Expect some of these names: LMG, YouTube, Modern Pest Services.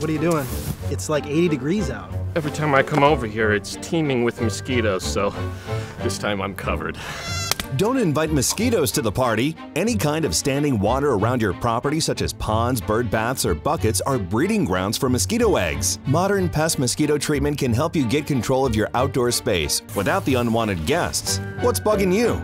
What are you doing? It's like 80 degrees out. Every time I come over here, it's teeming with mosquitoes, so this time I'm covered. Don't invite mosquitoes to the party. Any kind of standing water around your property, such as ponds, bird baths, or buckets, are breeding grounds for mosquito eggs. Modern Pest mosquito treatment can help you get control of your outdoor space without the unwanted guests. What's bugging you?